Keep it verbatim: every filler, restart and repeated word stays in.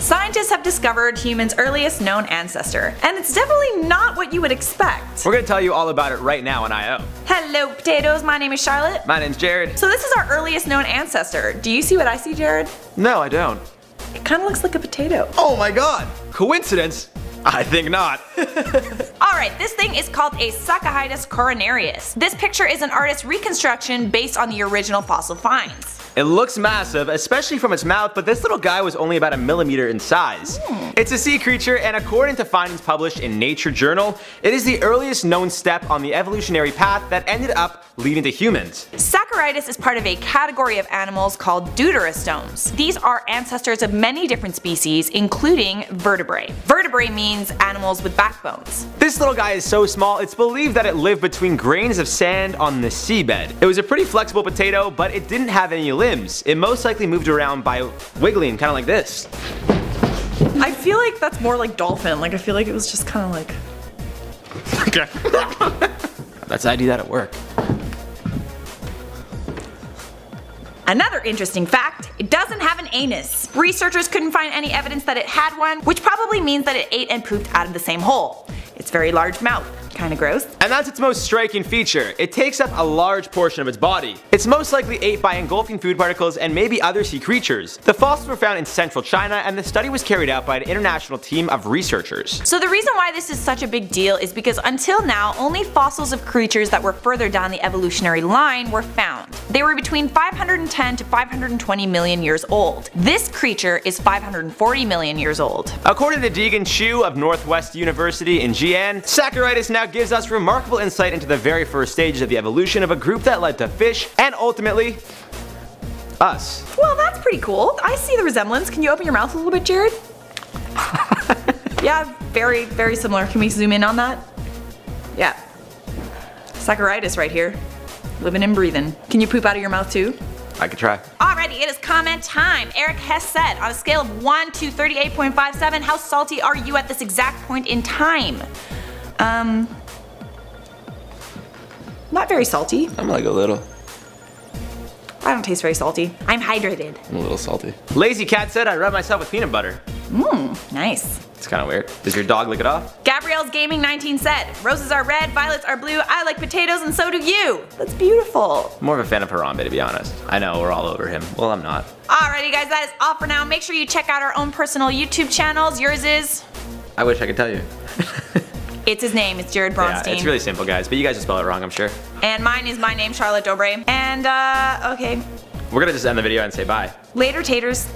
Scientists have discovered humans' earliest known ancestor, and it's definitely not what you would expect. We're gonna tell you all about it right now on I O. Hello potatoes, my name is Charlotte. My name's Jared. So this is our earliest known ancestor. Do you see what I see, Jared? No, I don't. It kinda looks like a potato. Oh my god! Coincidence? I think not. Alright, this thing is called a Saccorhytus coronarius. This picture is an artist's reconstruction based on the original fossil finds. It looks massive, especially from its mouth, but this little guy was only about a millimeter in size. Mm. It's a sea creature, and according to findings published in Nature Journal, it is the earliest known step on the evolutionary path that ended up leading to humans. Saccorhytus is part of a category of animals called deuterostomes. These are ancestors of many different species, including vertebrae. Vertebrae means animals with backbones. This little guy is so small, it's believed that it lived between grains of sand on the seabed. It was a pretty flexible potato, but it didn't have any limbs. It most likely moved around by wiggling, kind of like this. I feel like that's more like dolphin. Like I feel like it was just kind of like. Okay. That's how I do that at work. Another interesting fact, it doesn't have an anus. Researchers couldn't find any evidence that it had one, which probably means that it ate and pooped out of the same hole. Its very large mouth. Kinda gross. And that's its most striking feature. It takes up a large portion of its body. It's most likely ate by engulfing food particles and maybe other sea creatures. The fossils were found in central China, and the study was carried out by an international team of researchers. So the reason why this is such a big deal is because until now, only fossils of creatures that were further down the evolutionary line were found. They were between five hundred ten to five hundred twenty million years old. This creature is five hundred forty million years old. According to Deegan Chu of Northwest University in Xi'an, Saccorhytus now gives us remarkable insight into the very first stages of the evolution of a group that led to fish and ultimately us. Well, that's pretty cool. I see the resemblance. Can you open your mouth a little bit, Jared? Yeah, very, very similar. Can we zoom in on that? Yeah. Saccorhytus right here. Living and breathing. Can you poop out of your mouth too? I could try. Alrighty, it is comment time. Eric Hess said, on a scale of one to thirty-eight point five seven, how salty are you at this exact point in time? Um, not very salty. I'm like a little. I don't taste very salty. I'm hydrated. I'm a little salty. Lazy Cat said I rub myself with peanut butter. Mmm, nice. It's kind of weird. Does your dog lick it off? Gabrielle's Gaming nineteen said, roses are red, violets are blue, I like potatoes and so do you. That's beautiful. More of a fan of Harambe, to be honest. I know, we're all over him. Well, I'm not. Alrighty guys, that is all for now. Make sure you check out our own personal YouTube channels. Yours is? I wish I could tell you. It's his name, it's Jared Bronstein. Yeah, it's really simple guys, but you guys will spell it wrong, I'm sure. And mine is my name, Charlotte Dobre. And uh, okay. We're gonna just end the video and say bye. Later taters.